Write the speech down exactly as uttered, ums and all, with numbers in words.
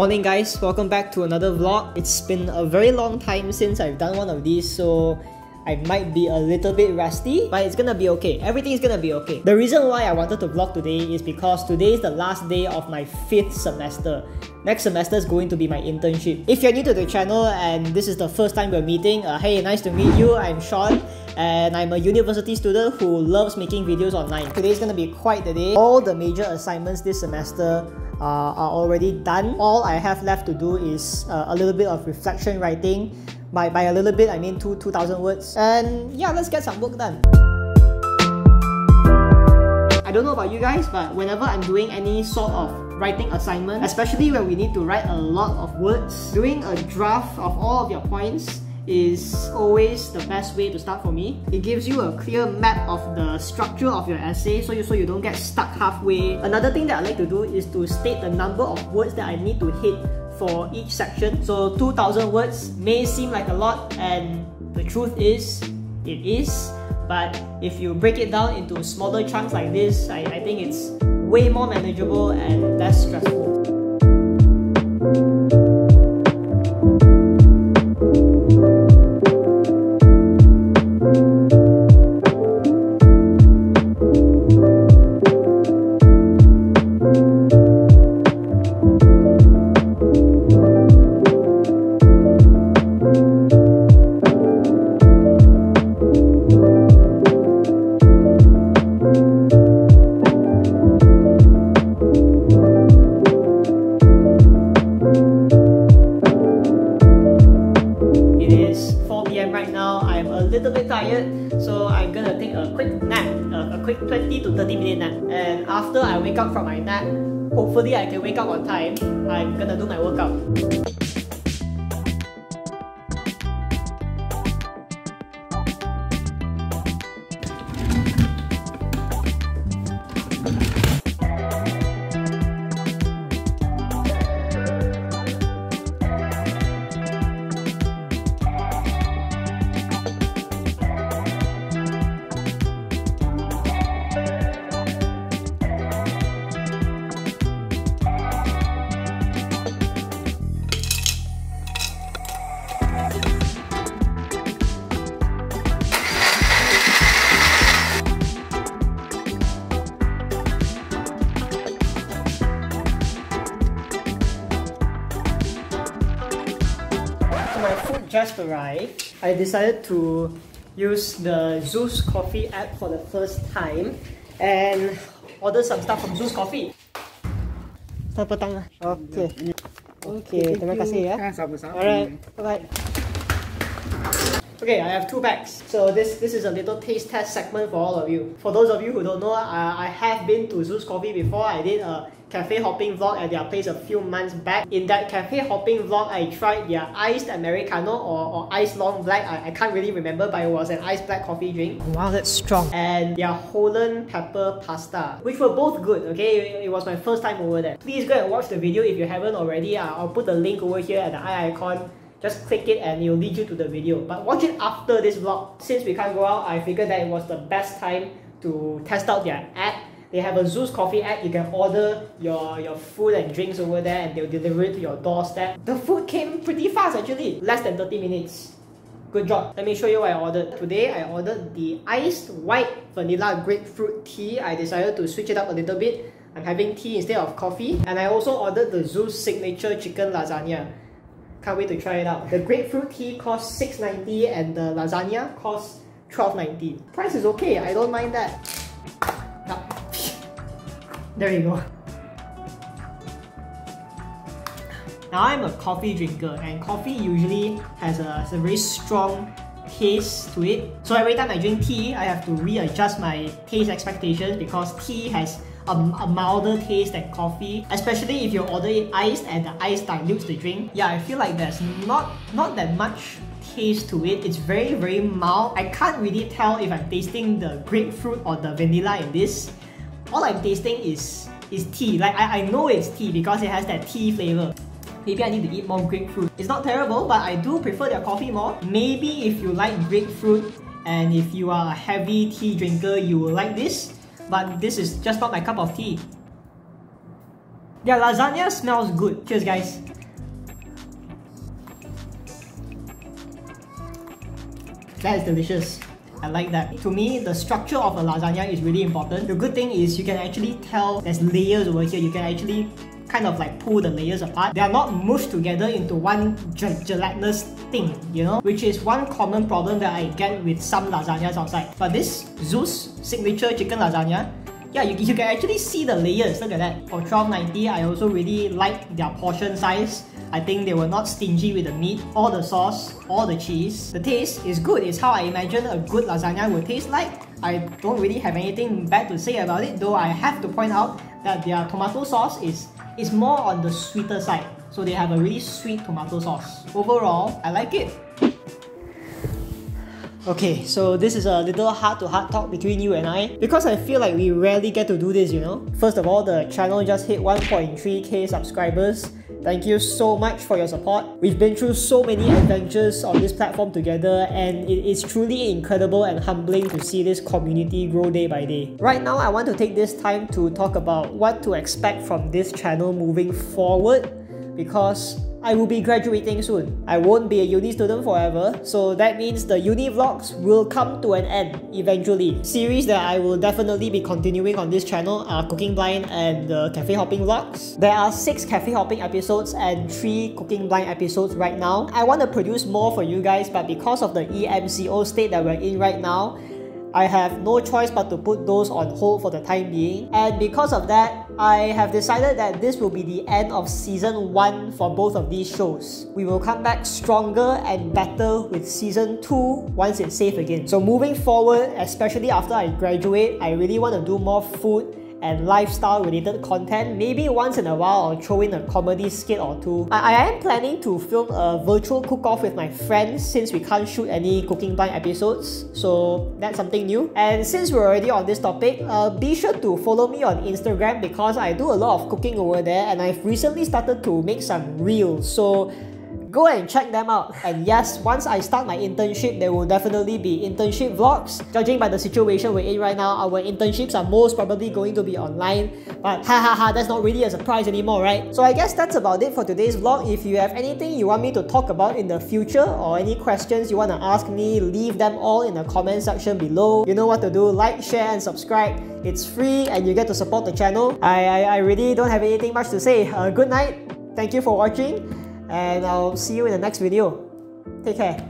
Morning guys, welcome back to another vlog. It's been a very long time since I've done one of these, so I might be a little bit rusty, but it's gonna be okay. Everything is gonna be okay. The reason why I wanted to vlog today is because today is the last day of my fifth semester. Next semester is going to be my internship. If you're new to the channel and this is the first time we're meeting, uh, hey, nice to meet you. I'm Sean and I'm a university student who loves making videos online. Today's gonna be quite the day. All the major assignments this semester uh, are already done. All I have left to do is uh, a little bit of reflection writing. By, by a little bit, I mean two, 2,000 words. And yeah, let's get some work done. I don't know about you guys, but whenever I'm doing any sort of writing assignment, especially when we need to write a lot of words, doing a draft of all of your points is always the best way to start for me. It gives you a clear map of the structure of your essay so you, so you don't get stuck halfway. Another thing that I like to do is to state the number of words that I need to hit for each section. So two thousand words may seem like a lot, and the truth is, it is. But if you break it down into smaller chunks like this, I, I think it's way more manageable and less stressful. So I'm gonna take a quick nap, a, a quick twenty to thirty minute nap, and after I wake up from my nap, hopefully I can wake up on time, I'm gonna do my workout. Just arrived. I decided to use the Zus Coffee app for the first time and order some stuff from Zus Coffee. Petang. Okay. Okay. Terima kasih ya. Sama-sama. Alright. Bye. Okay, I have two bags. So this this is a little taste test segment for all of you. For those of you who don't know, I, I have been to Zus Coffee before. I did a cafe hopping vlog at their place a few months back. In that cafe hopping vlog, I tried their iced Americano or, or iced long black. I, I can't really remember, but it was an iced black coffee drink. Wow, that's strong. And their Holland pepper pasta, which were both good, okay? It, it was my first time over there. Please go and watch the video if you haven't already. Uh, I'll put the link over here at the eye icon. Just click it and it'll lead you to the video. But watch it after this vlog. Since we can't go out, I figured that it was the best time to test out their app. They have a Zus Coffee app. You can order your, your food and drinks over there and they'll deliver it to your doorstep. The food came pretty fast actually. Less than thirty minutes. Good job. Let me show you what I ordered. Today, I ordered the iced white vanilla grapefruit tea. I decided to switch it up a little bit. I'm having tea instead of coffee. And I also ordered the Zus signature chicken lasagna. Can't wait to try it out. The grapefruit tea costs six ninety and the lasagna costs twelve ninety. Price is okay. I don't mind that. There you go. Now I'm a coffee drinker and coffee usually has a, has a very strong taste to it. So every time I drink tea, I have to readjust my taste expectations because tea has a, a milder taste than coffee. Especially if you order it iced and the ice dilutes the drink. Yeah, I feel like there's not, not that much taste to it. It's very, very mild. I can't really tell if I'm tasting the grapefruit or the vanilla in this. All I'm tasting is, is tea. Like, I, I know it's tea because it has that tea flavor. Maybe I need to eat more grapefruit. It's not terrible, but I do prefer their coffee more. Maybe if you like grapefruit and if you are a heavy tea drinker, you will like this. But this is just not my cup of tea. Their lasagna smells good. Cheers, guys. That is delicious. I like that. To me, the structure of a lasagna is really important. The good thing is you can actually tell there's layers over here. You can actually kind of like pull the layers apart. They are not mushed together into one gel gelatinous thing, you know, which is one common problem that I get with some lasagnas outside. But this Zus signature chicken lasagna, yeah, you, you can actually see the layers. Look at that. For twelve ninety, I also really like their portion size. I think they were not stingy with the meat, or the sauce, or the cheese. The taste is good. It's how I imagine a good lasagna would taste like. I don't really have anything bad to say about it, though I have to point out that their tomato sauce is, is more on the sweeter side. So they have a really sweet tomato sauce. Overall, I like it. Okay, so this is a little heart-to-heart talk between you and I, because I feel like we rarely get to do this, you know. First of all, the channel just hit one point three K subscribers. Thank you so much for your support. We've been through so many adventures on this platform together, and it is truly incredible and humbling to see this community grow day by day. Right now, I want to take this time to talk about what to expect from this channel moving forward, because I will be graduating soon. I won't be a uni student forever, so that means the uni vlogs will come to an end eventually. Series that I will definitely be continuing on this channel are Cooking Blind and the uh, Cafe Hopping vlogs. There are six Cafe Hopping episodes and three Cooking Blind episodes right now. I want to produce more for you guys, but because of the E M C O state that we're in right now, I have no choice but to put those on hold for the time being. And because of that, I have decided that this will be the end of season one for both of these shows. We will come back stronger and better with season two once it's safe again. So moving forward, especially after I graduate, I really want to do more food and lifestyle related content. Maybe once in a while I'll throw in a comedy skit or two. I, I am planning to film a virtual cook-off with my friends, since we can't shoot any Cooking Blind episodes, so that's something new. And since we're already on this topic, uh, be sure to follow me on Instagram, because I do a lot of cooking over there, and I've recently started to make some reels, so go and check them out. And yes, once I start my internship, there will definitely be internship vlogs. Judging by the situation we're in right now, our internships are most probably going to be online. But ha ha ha, that's not really a surprise anymore, right? So I guess that's about it for today's vlog. If you have anything you want me to talk about in the future, or any questions you want to ask me, leave them all in the comment section below. You know what to do. Like, share and subscribe. It's free and you get to support the channel. I, I, I really don't have anything much to say. Uh, good night. Thank you for watching. And I'll see you in the next video. Take care.